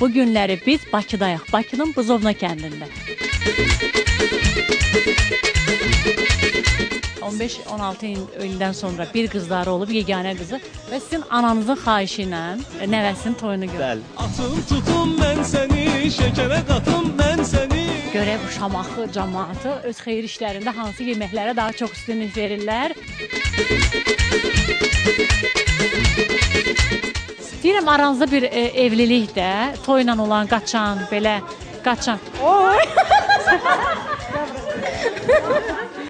Bu günləri biz Bakıdayıq, Bakının Buzovna kəndində. 15-16 ildən sonra bir qızları olub, yeganə qızı və sizin ananızın xahişi ilə nəvəsinin toyunu görür. Atım tutum mən səni, şəkərə qatım mən səni. Görək bu Şamaxı cəmaatı öz xeyir işlərində hansı yeməklərə daha çox üstünlük verirlər? Deyirəm, aranızda bir evlilik də, toyla olan, qaçan, belə, qaçan. Oy!